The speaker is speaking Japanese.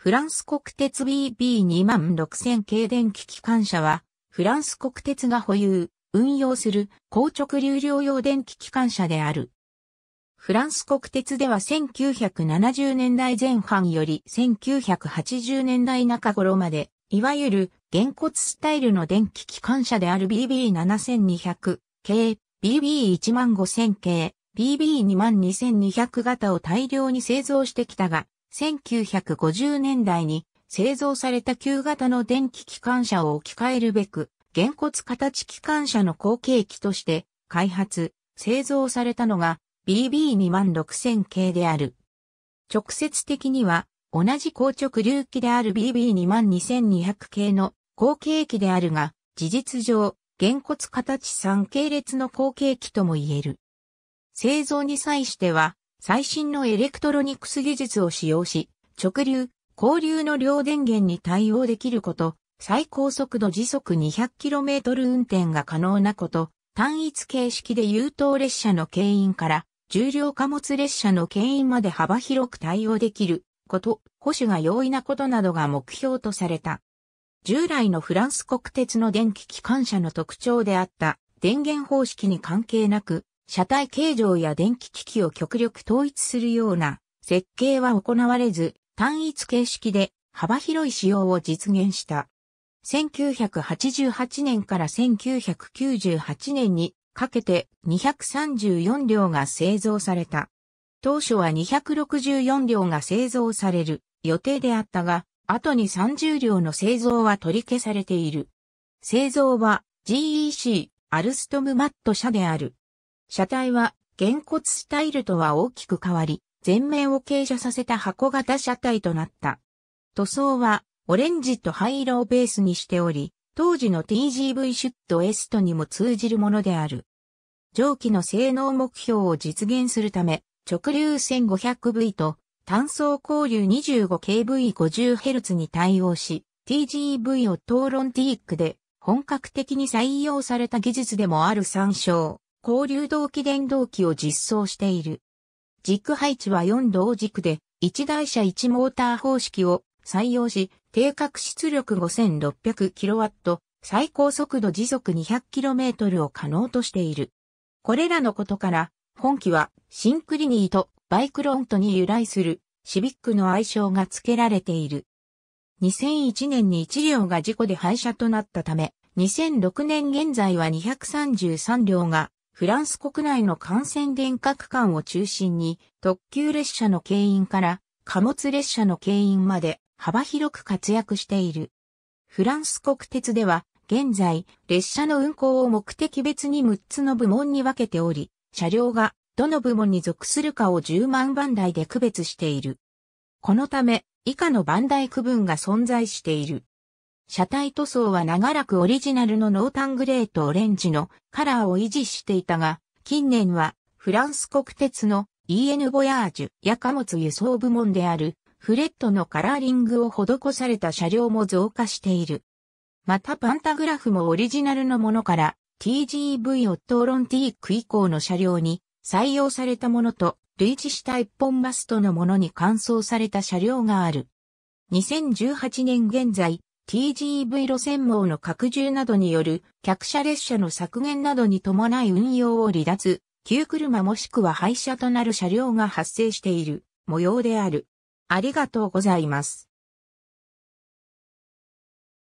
フランス国鉄 BB26000 系電気機関車は、フランス国鉄が保有、運用する硬直流量用電気機関車である。フランス国鉄では1970年代前半より1980年代中頃まで、いわゆるげんこつスタイルの電気機関車である BB7200 系、BB15000 系、BB22200 型を大量に製造してきたが、1950年代に製造された旧型の電気機関車を置き換えるべく、げんこつ形機関車の後継機として開発、製造されたのが、BB26000 系である。直接的には同じ硬直流機である BB22200 系の後継機であるが、事実上、げんこつ形3系列の後継機とも言える。製造に際しては、最新のエレクトロニクス技術を使用し、直流、交流の両電源に対応できること、最高速度時速 200km 運転が可能なこと、単一形式で優等列車の牽引から、重量貨物列車の牽引まで幅広く対応できること、保守が容易なことなどが目標とされた。従来のフランス国鉄の電気機関車の特徴であった電源方式に関係なく、車体形状や電気機器を極力統一するような設計は行われず、単一形式で幅広い仕様を実現した。1988年から1998年にかけて234両が製造された。当初は264両が製造される予定であったが、後に30両の製造は取り消されている。製造は GEC、アルストムマット社である。車体は、げんこつスタイルとは大きく変わり、前面を傾斜させた箱型車体となった。塗装は、オレンジと灰色をベースにしており、当時の TGV シュットエストにも通じるものである。蒸気の性能目標を実現するため、直流 1500V と単相交流 25kV50Hz に対応し、TGV を討論ティークで本格的に採用された技術でもある参照。交流同期電動機を実装している。軸配置は4同軸で、1台車1モーター方式を採用し、定格出力 5600kW、最高速度時速 200km を可能としている。これらのことから、本機はシンクリニーとバイクロントに由来するシビックの愛称が付けられている。2001年に1両が事故で廃車となったため、2006年現在は233両が、フランス国内の幹線電化区間を中心に特急列車の牽引から貨物列車の牽引まで幅広く活躍している。フランス国鉄では現在列車の運行を目的別に6つの部門に分けており、車両がどの部門に属するかを10万番台で区別している。このため以下の番台区分が存在している。車体塗装は長らくオリジナルの濃淡グレーとオレンジのカラーを維持していたが、近年はフランス国鉄の EN ボヤージュや貨物輸送部門であるフレットのカラーリングを施された車両も増加している。またパンタグラフもオリジナルのものから TGV オットーロンティーク以降の車両に採用されたものと類似した一本マストのものに換装された車両がある。2018年現在、TGV 路線網の拡充などによる客車列車の削減などに伴い運用を離脱、旧車もしくは廃車となる車両が発生している模様である。ありがとうございます。